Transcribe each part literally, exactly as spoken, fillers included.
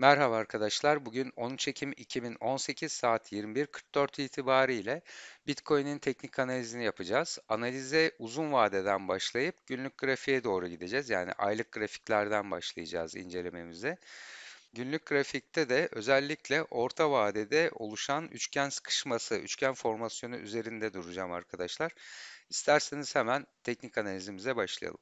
Merhaba arkadaşlar. Bugün on üç Ekim iki bin on sekiz saat yirmi bir kırk dört itibariyle Bitcoin'in teknik analizini yapacağız. Analize uzun vadeden başlayıp günlük grafiğe doğru gideceğiz. Yani aylık grafiklerden başlayacağız incelememize. Günlük grafikte de özellikle orta vadede oluşan üçgen sıkışması, üçgen formasyonu üzerinde duracağım arkadaşlar. İsterseniz hemen teknik analizimize başlayalım.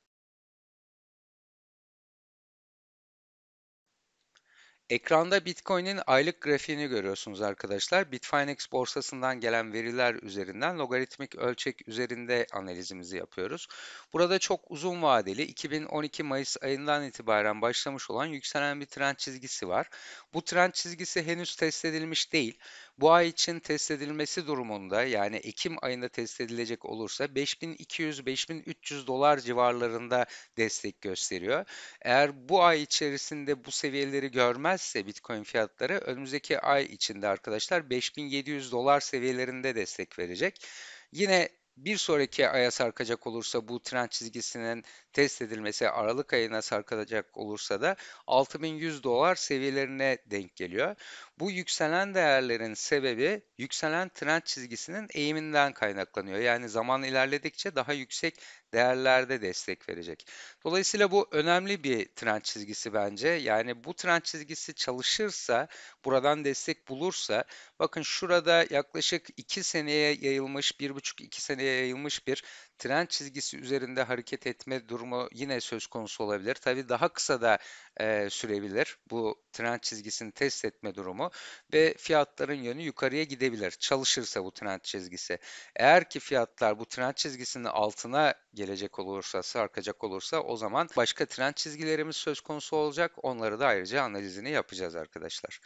Ekranda Bitcoin'in aylık grafiğini görüyorsunuz arkadaşlar. Bitfinex borsasından gelen veriler üzerinden logaritmik ölçek üzerinde analizimizi yapıyoruz. Burada çok uzun vadeli iki bin on iki Mayıs ayından itibaren başlamış olan yükselen bir trend çizgisi var. Bu trend çizgisi henüz test edilmiş değil. Bu ay için test edilmesi durumunda, yani Ekim ayında test edilecek olursa beş bin iki yüz beş bin üç yüz dolar civarlarında destek gösteriyor. Eğer bu ay içerisinde bu seviyeleri görmezse Bitcoin fiyatları önümüzdeki ay içinde arkadaşlar beş bin yedi yüz dolar seviyelerinde destek verecek. Yine bir sonraki aya sarkacak olursa, bu trend çizgisinin test edilmesi Aralık ayına sarkacak olursa da altı bin yüz dolar seviyelerine denk geliyor. Bu yükselen değerlerin sebebi yükselen trend çizgisinin eğiminden kaynaklanıyor. Yani zaman ilerledikçe daha yüksek değerlerde destek verecek. Dolayısıyla bu önemli bir trend çizgisi bence. Yani bu trend çizgisi çalışırsa, buradan destek bulursa, bakın şurada yaklaşık iki seneye yayılmış, bir buçuk iki seneye yayılmış bir trend çizgisi üzerinde hareket etme durumu yine söz konusu olabilir. Tabii daha kısa da e, sürebilir bu trend çizgisini test etme durumu ve fiyatların yönü yukarıya gidebilir çalışırsa bu trend çizgisi. Eğer ki fiyatlar bu trend çizgisinin altına gelecek olursa, sarkacak olursa, o zaman başka trend çizgilerimiz söz konusu olacak. Onları da ayrıca analizini yapacağız arkadaşlar.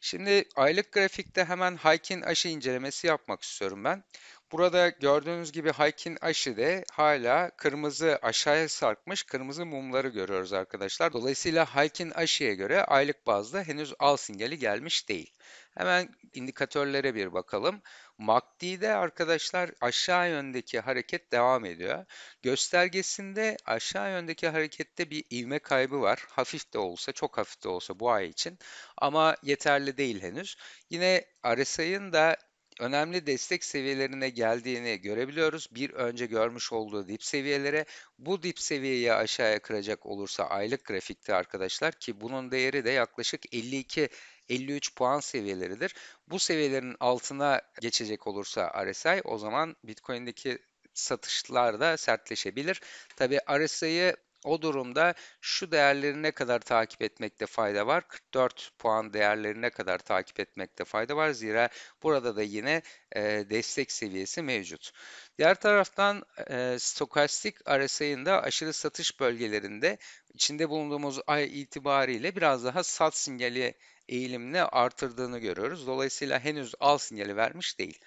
Şimdi aylık grafikte hemen Heikin Ashi incelemesi yapmak istiyorum ben. Burada gördüğünüz gibi Heikin Ashi'de hala kırmızı aşağıya sarkmış kırmızı mumları görüyoruz arkadaşlar. Dolayısıyla Heikin Ashi'ye göre aylık bazda henüz al sinyali gelmiş değil. Hemen indikatörlere bir bakalım. M A C D'de arkadaşlar aşağı yöndeki hareket devam ediyor. Göstergesinde aşağı yöndeki harekette bir ivme kaybı var. Hafif de olsa, çok hafif de olsa bu ay için, ama yeterli değil henüz. Yine R S I'nin da önemli destek seviyelerine geldiğini görebiliyoruz. Bir önce görmüş olduğu dip seviyelere, bu dip seviyeyi aşağıya kıracak olursa aylık grafikte arkadaşlar, ki bunun değeri de yaklaşık elli iki elli üç puan seviyeleridir. Bu seviyelerin altına geçecek olursa R S I, o zaman Bitcoin'deki satışlar da sertleşebilir. Tabii R S I'yi o durumda şu değerlerine kadar takip etmekte fayda var. kırk dört puan değerlerine kadar takip etmekte fayda var. Zira burada da yine e, destek seviyesi mevcut. Diğer taraftan e, stokastik R S I'nin de aşırı satış bölgelerinde içinde bulunduğumuz ay itibariyle biraz daha sat sinyali eğilimini artırdığını görüyoruz. Dolayısıyla henüz al sinyali vermiş değil.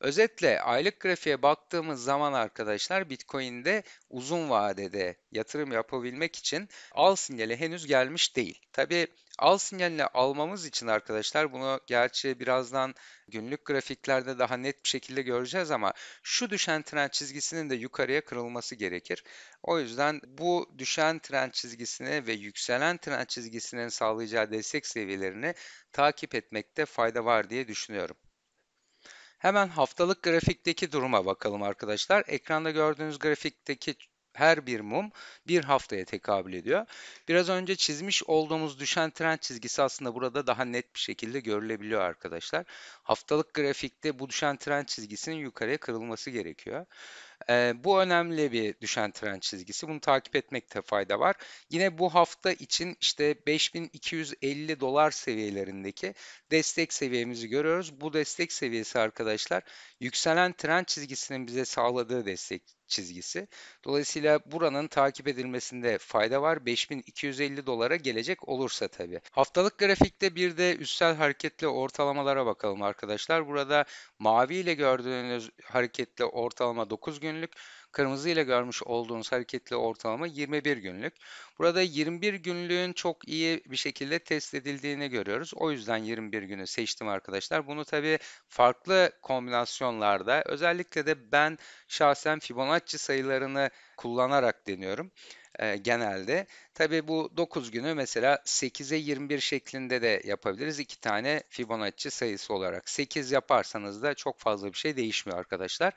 Özetle aylık grafiğe baktığımız zaman arkadaşlar, Bitcoin'de uzun vadede yatırım yapabilmek için al sinyali henüz gelmiş değil. Tabii al sinyalini almamız için arkadaşlar, bunu gerçi birazdan günlük grafiklerde daha net bir şekilde göreceğiz, ama şu düşen trend çizgisinin de yukarıya kırılması gerekir. O yüzden bu düşen trend çizgisini ve yükselen trend çizgisinin sağlayacağı destek seviyelerini takip etmekte fayda var diye düşünüyorum. Hemen haftalık grafikteki duruma bakalım arkadaşlar. Ekranda gördüğünüz grafikteki her bir mum bir haftaya tekabül ediyor. Biraz önce çizmiş olduğumuz düşen trend çizgisi aslında burada daha net bir şekilde görülebiliyor arkadaşlar. Haftalık grafikte bu düşen trend çizgisinin yukarıya kırılması gerekiyor. Ee, bu önemli bir düşen trend çizgisi. Bunu takip etmekte fayda var. Yine bu hafta için işte beş bin iki yüz elli dolar seviyelerindeki destek seviyemizi görüyoruz. Bu destek seviyesi arkadaşlar yükselen trend çizgisinin bize sağladığı destek çizgisi. Dolayısıyla buranın takip edilmesinde fayda var. beş bin iki yüz elli dolara gelecek olursa tabii. Haftalık grafikte bir de üstsel hareketli ortalamalara bakalım arkadaşlar. Burada mavi ile gördüğünüz hareketli ortalama dokuz günlük. Kırmızı ile görmüş olduğunuz hareketli ortalama yirmi bir günlük. Burada yirmi bir günlüğün çok iyi bir şekilde test edildiğini görüyoruz. O yüzden yirmi bir günü seçtim arkadaşlar. Bunu tabii farklı kombinasyonlarda, özellikle de ben şahsen Fibonacci sayılarını kullanarak deniyorum. e, genelde. Tabii bu dokuz günü mesela sekize yirmi bir şeklinde de yapabiliriz. İki tane Fibonacci sayısı olarak. sekiz yaparsanız da çok fazla bir şey değişmiyor arkadaşlar.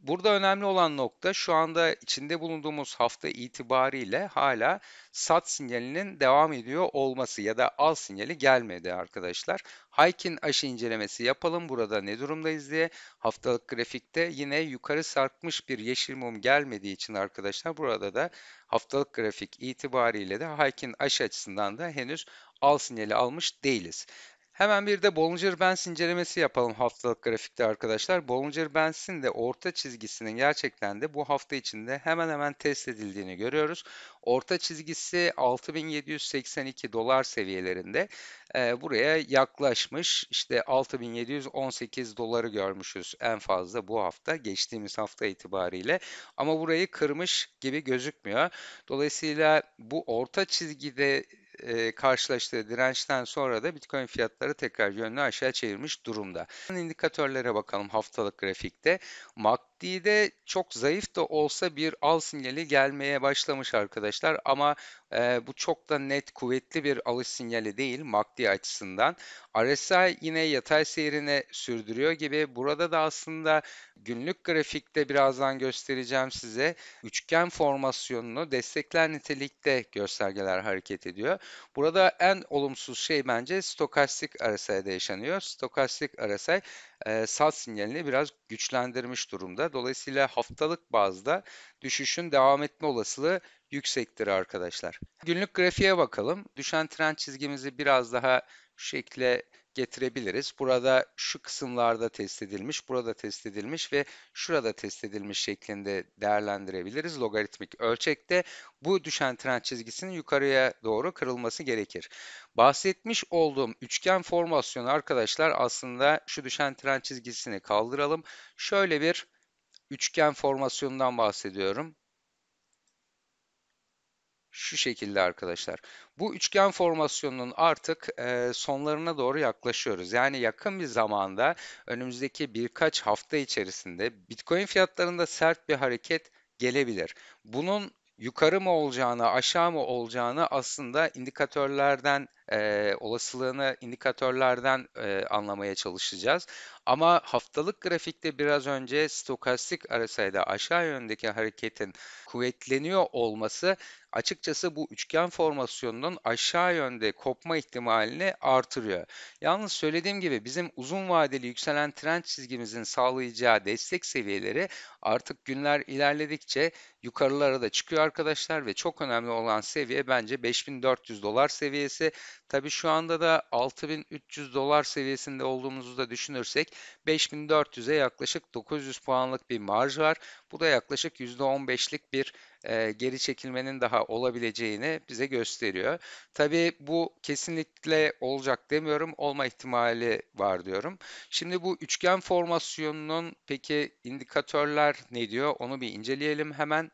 Burada önemli olan nokta şu anda içinde bulunduğumuz hafta itibariyle hala sat sinyalinin devam ediyor olması ya da al sinyali gelmedi arkadaşlar. Heikin Ashi incelemesi yapalım, burada ne durumdayız diye. Haftalık grafikte yine yukarı sarkmış bir yeşil mum gelmediği için arkadaşlar burada da haftalık grafik itibariyle de Heikin Ashi açısından da henüz al sinyali almış değiliz. Hemen bir de Bollinger Bands incelemesi yapalım haftalık grafikte arkadaşlar. Bollinger Bands'in de orta çizgisinin gerçekten de bu hafta içinde hemen hemen test edildiğini görüyoruz. Orta çizgisi altı bin yedi yüz seksen iki dolar seviyelerinde. Ee, buraya yaklaşmış, işte altı bin yedi yüz on sekiz doları görmüşüz en fazla bu hafta, geçtiğimiz hafta itibariyle. Ama burayı kırmış gibi gözükmüyor. Dolayısıyla bu orta çizgide E, karşılaştığı dirençten sonra da Bitcoin fiyatları tekrar yönünü aşağı çevirmiş durumda. İndikatörlere bakalım haftalık grafikte. M A C D'de çok zayıf da olsa bir al sinyali gelmeye başlamış arkadaşlar. Ama e, bu çok da net, kuvvetli bir alış sinyali değil M A C D açısından. R S I yine yatay seyrine sürdürüyor gibi. Burada da aslında günlük grafikte birazdan göstereceğim size. Üçgen formasyonunu destekler nitelikte göstergeler hareket ediyor. Burada en olumsuz şey bence stokastik R S I'de yaşanıyor. Stokastik R S I e, sat sinyalini biraz güçlendirmiş durumda. Dolayısıyla haftalık bazda düşüşün devam etme olasılığı yüksektir arkadaşlar. Günlük grafiğe bakalım. Düşen trend çizgimizi biraz daha şu şekle getirebiliriz. Burada şu kısımlarda test edilmiş, burada test edilmiş ve şurada test edilmiş şeklinde değerlendirebiliriz logaritmik ölçekte. Bu düşen trend çizgisinin yukarıya doğru kırılması gerekir. Bahsetmiş olduğum üçgen formasyonu arkadaşlar, aslında şu düşen trend çizgisini kaldıralım. Şöyle bir üçgen formasyonundan bahsediyorum. Şu şekilde arkadaşlar. Bu üçgen formasyonunun artık e, sonlarına doğru yaklaşıyoruz. Yani yakın bir zamanda, önümüzdeki birkaç hafta içerisinde Bitcoin fiyatlarında sert bir hareket gelebilir. Bunun yukarı mı olacağını, aşağı mı olacağını aslında indikatörlerden e, olasılığını indikatörlerden e, anlamaya çalışacağız. Ama haftalık grafikte biraz önce stokastik R S I'de aşağı yöndeki hareketin kuvvetleniyor olması açıkçası bu üçgen formasyonunun aşağı yönde kopma ihtimalini artırıyor. Yalnız söylediğim gibi bizim uzun vadeli yükselen trend çizgimizin sağlayacağı destek seviyeleri artık günler ilerledikçe yukarılara da çıkıyor arkadaşlar ve çok önemli olan seviye bence beş bin dört yüz dolar seviyesi. Tabii şu anda da altı bin üç yüz dolar seviyesinde olduğumuzu da düşünürsek beş bin dört yüze yaklaşık dokuz yüz puanlık bir marj var. Bu da yaklaşık yüzde on beşlik bir e, geri çekilmenin daha olabileceğini bize gösteriyor. Tabii bu kesinlikle olacak demiyorum, olma ihtimali var diyorum. Şimdi bu üçgen formasyonunun peki indikatörler ne diyor, onu bir inceleyelim hemen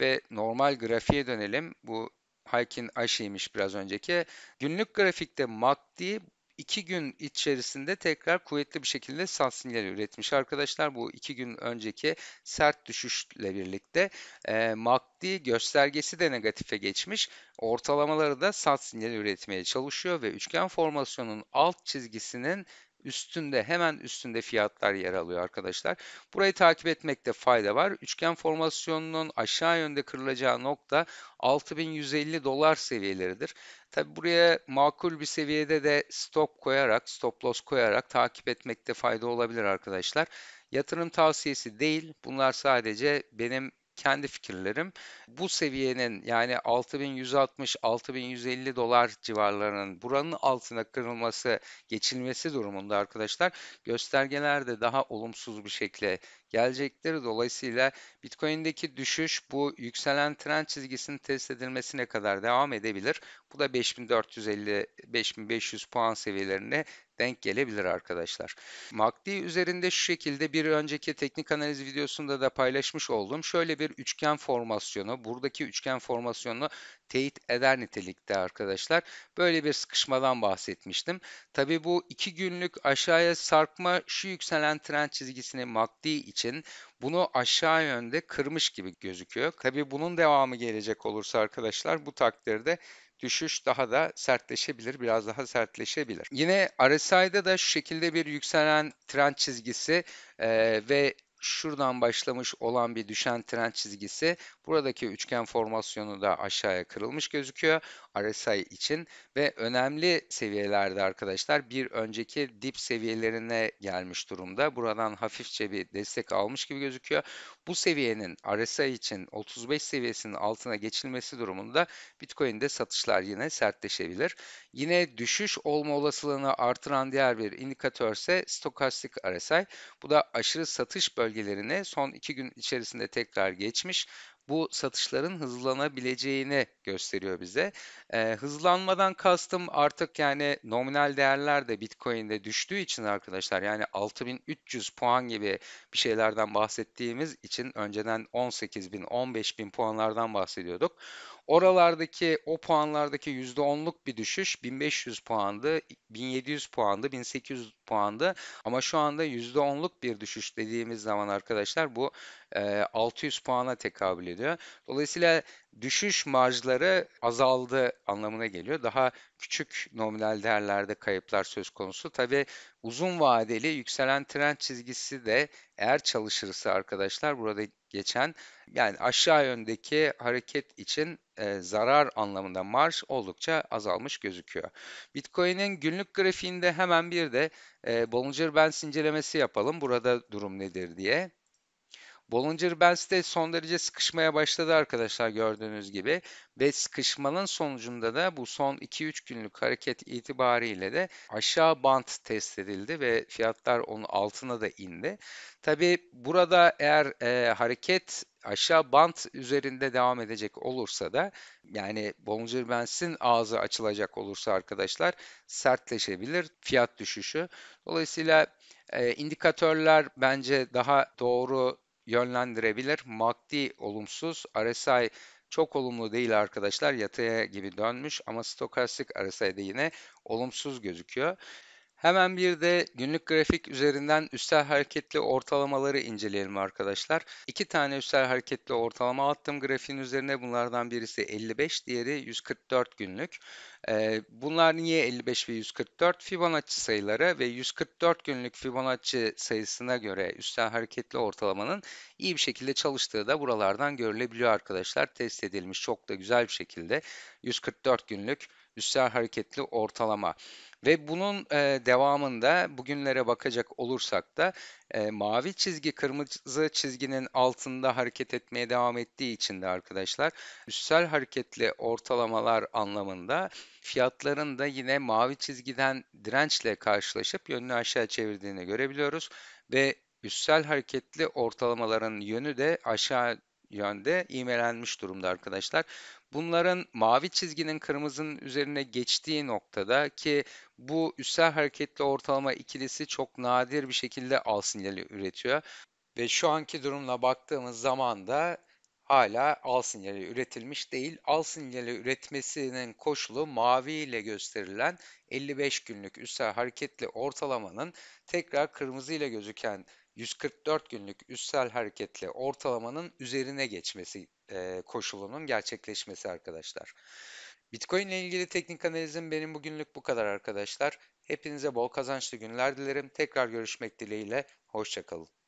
ve normal grafiğe dönelim. Bu Heikin Ashi'ymiş biraz önceki. Günlük grafikte M A C D iki gün içerisinde tekrar kuvvetli bir şekilde sat sinyali üretmiş arkadaşlar. Bu iki gün önceki sert düşüşle birlikte e, M A C D göstergesi de negatife geçmiş. Ortalamaları da sat sinyali üretmeye çalışıyor ve üçgen formasyonun alt çizgisinin üstünde, hemen üstünde fiyatlar yer alıyor arkadaşlar. Burayı takip etmekte fayda var. Üçgen formasyonunun aşağı yönde kırılacağı nokta altı bin yüz elli dolar seviyeleridir. Tabi buraya makul bir seviyede de stop koyarak, stop loss koyarak takip etmekte fayda olabilir arkadaşlar. Yatırım tavsiyesi değil. Bunlar sadece benim kendi fikirlerim. Bu seviyenin yani altı bin yüz altmış altı bin yüz elli dolar civarlarının buranın altına kırılması, geçilmesi durumunda arkadaşlar göstergeler de daha olumsuz bir şekilde gelecektir. Dolayısıyla Bitcoin'deki düşüş bu yükselen trend çizgisinin test edilmesine kadar devam edebilir. Bu da beş bin dört yüz elli beş bin beş yüz puan seviyelerine denk gelebilir arkadaşlar. M A C D üzerinde şu şekilde bir önceki teknik analiz videosunda da paylaşmış olduğum şöyle bir üçgen formasyonu, buradaki üçgen formasyonunu teyit eder nitelikte arkadaşlar. Böyle bir sıkışmadan bahsetmiştim. Tabii bu iki günlük aşağıya sarkma şu yükselen trend çizgisini M A C D için, Bunu aşağı yönde kırmış gibi gözüküyor. Tabii bunun devamı gelecek olursa arkadaşlar bu takdirde düşüş daha da sertleşebilir, biraz daha sertleşebilir. Yine R S I'de de şu şekilde bir yükselen trend çizgisi e, ve şuradan başlamış olan bir düşen trend çizgisi, buradaki üçgen formasyonu da aşağıya kırılmış gözüküyor R S I için ve önemli seviyelerde arkadaşlar bir önceki dip seviyelerine gelmiş durumda. Buradan hafifçe bir destek almış gibi gözüküyor. Bu seviyenin R S I için otuz beş seviyesinin altına geçilmesi durumunda Bitcoin'de satışlar yine sertleşebilir. Yine düşüş olma olasılığını artıran diğer bir indikatör ise stokastik R S I. Bu da aşırı satış bölgesi bölgelerini son iki gün içerisinde tekrar geçmiş. Bu satışların hızlanabileceğini gösteriyor bize. E, hızlanmadan kastım artık yani nominal değerler de Bitcoin'de düştüğü için arkadaşlar, yani altı bin üç yüz puan gibi bir şeylerden bahsettiğimiz için önceden on sekiz bin on beş bin puanlardan bahsediyorduk. Oralardaki o puanlardaki yüzde onluk bir düşüş bin beş yüz puandı, bin yedi yüz puandı, bin sekiz yüz puandı ama şu anda yüzde onluk bir düşüş dediğimiz zaman arkadaşlar bu e, altı yüz puana tekabül ediyor. Diyor. Dolayısıyla düşüş marjları azaldı anlamına geliyor. Daha küçük nominal değerlerde kayıplar söz konusu. Tabii uzun vadeli yükselen trend çizgisi de eğer çalışırsa arkadaşlar burada geçen yani aşağı yöndeki hareket için e, zarar anlamında marj oldukça azalmış gözüküyor. Bitcoin'in günlük grafiğinde hemen bir de e, Bollinger Bands incelemesi yapalım. Burada durum nedir diye. Bollinger Bands'te son derece sıkışmaya başladı arkadaşlar gördüğünüz gibi ve sıkışmanın sonucunda da bu son iki üç günlük hareket itibariyle de aşağı bant test edildi ve fiyatlar onun altına da indi. Tabii burada eğer e, hareket aşağı bant üzerinde devam edecek olursa da yani Bollinger Bands'in ağzı açılacak olursa arkadaşlar sertleşebilir fiyat düşüşü. Dolayısıyla e, indikatörler bence daha doğru yönlendirebilir. M A C D olumsuz, R S I çok olumlu değil arkadaşlar. Yataya gibi dönmüş ama stokastik R S I'de yine olumsuz gözüküyor. Hemen bir de günlük grafik üzerinden üstel hareketli ortalamaları inceleyelim arkadaşlar. İki tane üstel hareketli ortalama attım grafiğin üzerine. Bunlardan birisi elli beş, diğeri yüz kırk dört günlük. Bunlar niye elli beş ve yüz kırk dört? Fibonacci sayıları ve yüz kırk dört günlük Fibonacci sayısına göre üstel hareketli ortalamanın iyi bir şekilde çalıştığı da buralardan görülebiliyor arkadaşlar. Test edilmiş çok da güzel bir şekilde yüz kırk dört günlük üstel hareketli ortalama. Ve bunun e, devamında bugünlere bakacak olursak da e, mavi çizgi kırmızı çizginin altında hareket etmeye devam ettiği için de arkadaşlar üstel hareketli ortalamalar anlamında fiyatların da yine mavi çizgiden dirençle karşılaşıp yönünü aşağı çevirdiğini görebiliyoruz. Ve üstel hareketli ortalamaların yönü de aşağı yönde ivmelenmiş durumda arkadaşlar. Bunların mavi çizginin kırmızının üzerine geçtiği noktada ki bu üstel hareketli ortalama ikilisi çok nadir bir şekilde al sinyali üretiyor. Ve şu anki durumla baktığımız zaman da hala al sinyali üretilmiş değil. Al sinyali üretmesinin koşulu mavi ile gösterilen elli beş günlük üstel hareketli ortalamanın tekrar kırmızı ile gözüken yüz kırk dört günlük üstel hareketli ortalamanın üzerine geçmesi e, koşulunun gerçekleşmesi arkadaşlar. Bitcoin ile ilgili teknik analizim benim bugünlük bu kadar arkadaşlar. Hepinize bol kazançlı günler dilerim. Tekrar görüşmek dileğiyle. Hoşça kalın.